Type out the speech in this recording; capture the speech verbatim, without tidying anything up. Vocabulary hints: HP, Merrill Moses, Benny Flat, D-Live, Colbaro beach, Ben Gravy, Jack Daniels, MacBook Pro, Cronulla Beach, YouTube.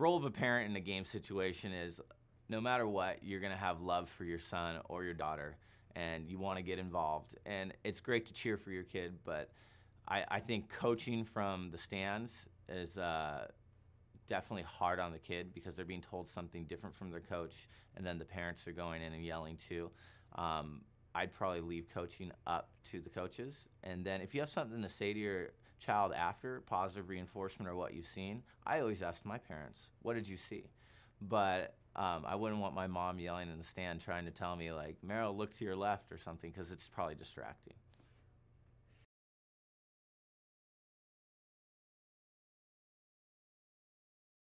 role of a parent in a game situation is, no matter what, you're gonna have love for your son or your daughter, and you wanna get involved. And it's great to cheer for your kid, but I, I think coaching from the stands is uh, definitely hard on the kid, because they're being told something different from their coach, and then the parents are going in and yelling too. Um, I'd probably leave coaching up to the coaches. And then if you have something to say to your child after, positive reinforcement or what you've seen, I always ask my parents, what did you see? But um, I wouldn't want my mom yelling in the stand trying to tell me, like, Merrill, look to your left or something, because it's probably distracting.